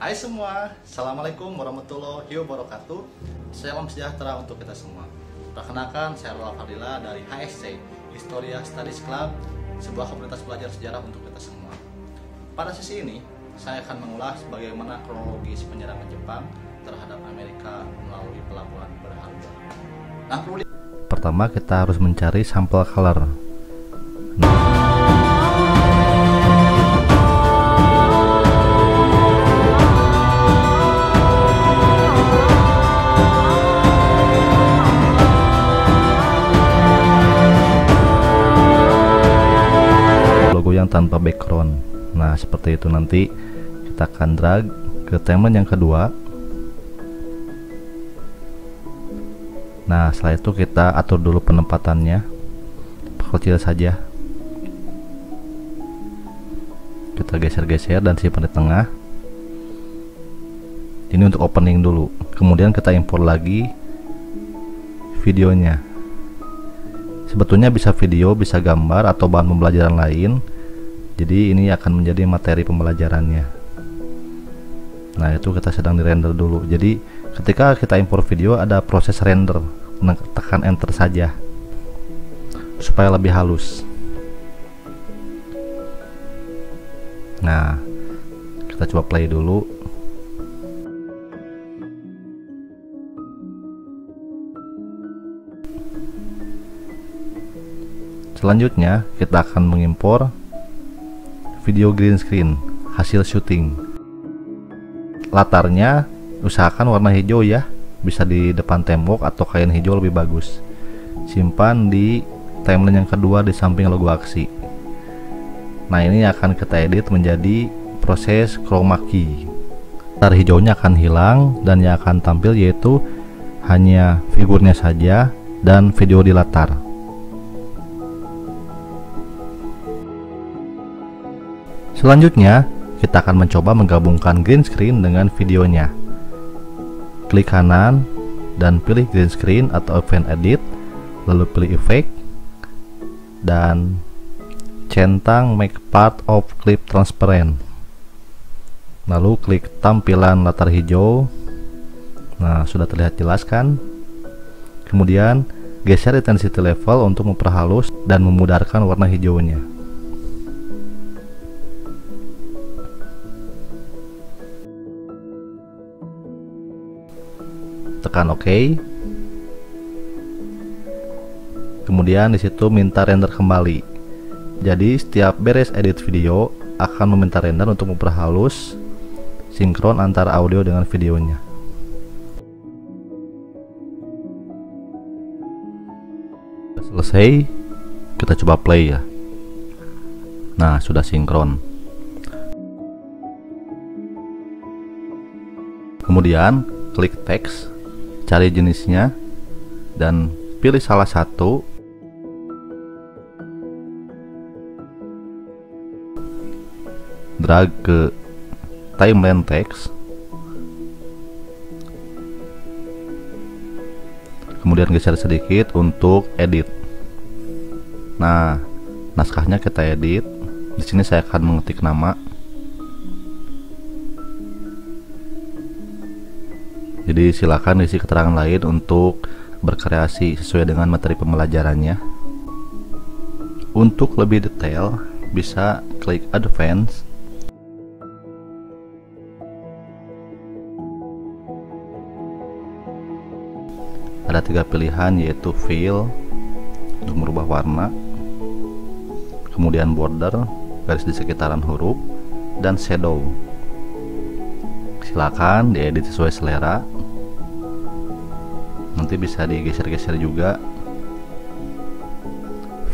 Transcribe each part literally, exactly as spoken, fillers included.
Hai semua, Assalamualaikum warahmatullahi wabarakatuh. Salam sejahtera untuk kita semua. Perkenalkan, saya Rolla Fardila dari H S C Historia Studies Club, sebuah komunitas belajar sejarah untuk kita semua. Pada sesi ini, saya akan mengulas bagaimana kronologis penyerangan Jepang terhadap Amerika melalui pelabuhan berharga. Nah, perlu pertama kita harus mencari sampel color. Nah, yang tanpa background. Nah, seperti itu. Nanti kita akan drag ke temen yang kedua. Nah, setelah itu kita atur dulu penempatannya, perkecil saja, kita geser-geser dan simpan di tengah. Ini untuk opening dulu, kemudian kita impor lagi videonya. Sebetulnya bisa video, bisa gambar, atau bahan pembelajaran lain. Jadi ini akan menjadi materi pembelajarannya. Nah, itu kita sedang dirender dulu. Jadi ketika kita impor video ada proses render. Tekan enter saja supaya lebih halus. Nah, kita coba play dulu. Selanjutnya kita akan mengimpor video green screen hasil syuting. Latarnya usahakan warna hijau ya, bisa di depan tembok atau kain hijau lebih bagus. Simpan di timeline yang kedua di samping logo aksi. Nah, ini akan kita edit menjadi proses chroma key. Latar hijaunya akan hilang dan yang akan tampil yaitu hanya figurnya saja dan video di latar. Selanjutnya, kita akan mencoba menggabungkan green screen dengan videonya. Klik kanan dan pilih green screen atau event edit, lalu pilih effect dan centang make part of clip transparent. Lalu klik tampilan latar hijau. Nah, sudah terlihat jelas kan? Kemudian geser intensity level untuk memperhalus dan memudarkan warna hijaunya. Tekan OK. Kemudian disitu minta render kembali. Jadi setiap beres edit video akan meminta render untuk memperhalus sinkron antara audio dengan videonya. Selesai, kita coba play ya. Nah, sudah sinkron. Kemudian klik teks, cari jenisnya dan pilih salah satu. Drag ke timeline teks, kemudian geser sedikit untuk edit. Nah, naskahnya kita edit. Di sini saya akan mengetik nama. Jadi silakan isi keterangan lain untuk berkreasi sesuai dengan materi pembelajarannya. Untuk lebih detail bisa klik advance. Ada tiga pilihan yaitu fill untuk merubah warna, kemudian border garis di sekitaran huruf, dan shadow. Silakan diedit sesuai selera. Nanti bisa digeser-geser juga.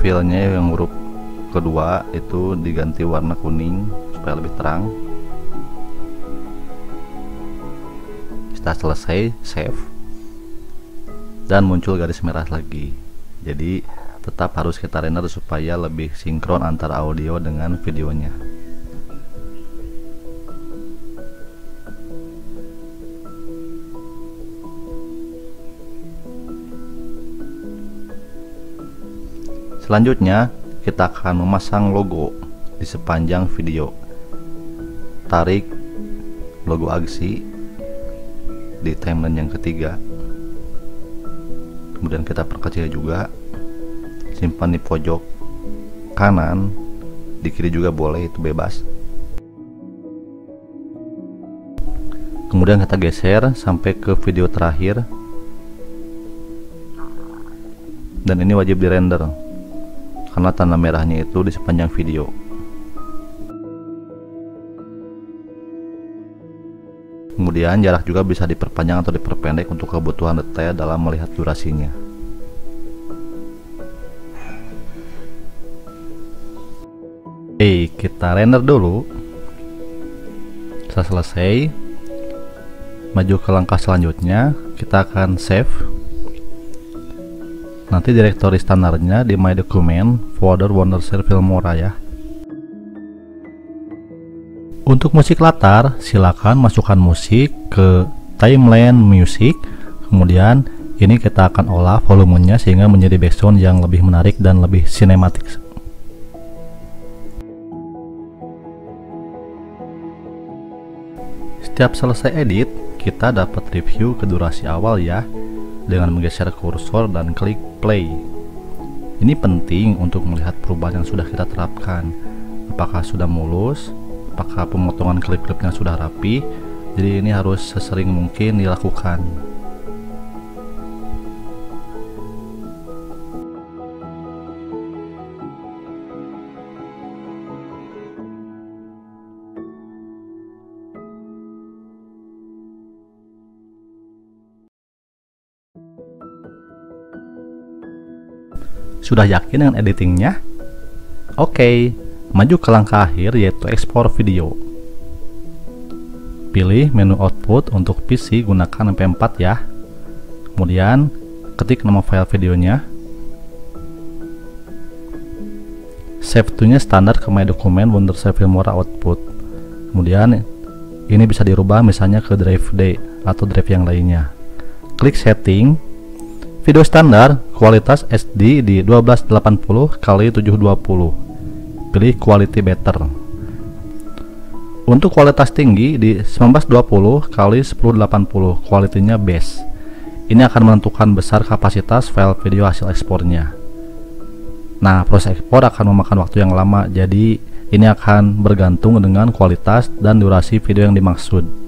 Fillnya yang huruf kedua itu diganti warna kuning supaya lebih terang. Setelah selesai, save dan muncul garis merah lagi. Jadi tetap harus kita render supaya lebih sinkron antara audio dengan videonya. Selanjutnya, kita akan memasang logo di sepanjang video. Tarik logo A G S I di timeline yang ketiga, kemudian kita perkecil juga, simpan di pojok kanan, di kiri juga boleh, itu bebas. Kemudian kita geser sampai ke video terakhir, dan ini wajib di render karena tanda merahnya itu di sepanjang video. Kemudian jarak juga bisa diperpanjang atau diperpendek untuk kebutuhan detail dalam melihat durasinya. Oke, kita render dulu. Setelah selesai, maju ke langkah selanjutnya, kita akan save. Nanti direktori standarnya di My Document, folder Wondershare Filmora ya. Untuk musik latar, silakan masukkan musik ke timeline music. Kemudian ini kita akan olah volumenya sehingga menjadi background yang lebih menarik dan lebih sinematik. Setiap selesai edit, kita dapat review ke durasi awal ya, dengan menggeser kursor dan klik play. Ini penting untuk melihat perubahan yang sudah kita terapkan, apakah sudah mulus, apakah pemotongan klip-klipnya sudah rapi. Jadi ini harus sesering mungkin dilakukan. Sudah yakin dengan editingnya? Oke, okay. Maju ke langkah akhir yaitu ekspor video. Pilih menu output untuk P C, gunakan M P empat ya. Kemudian ketik nama file videonya. Save to-nya standar ke My Document Wondershare Filmora Output. Kemudian ini bisa dirubah misalnya ke drive D atau drive yang lainnya. Klik setting. Video standar kualitas H D di seribu dua ratus delapan puluh kali tujuh ratus dua puluh. Pilih quality better. Untuk kualitas tinggi di seribu sembilan ratus dua puluh kali seribu delapan puluh, kualitinya best. Ini akan menentukan besar kapasitas file video hasil ekspornya. Nah, proses ekspor akan memakan waktu yang lama, jadi ini akan bergantung dengan kualitas dan durasi video yang dimaksud.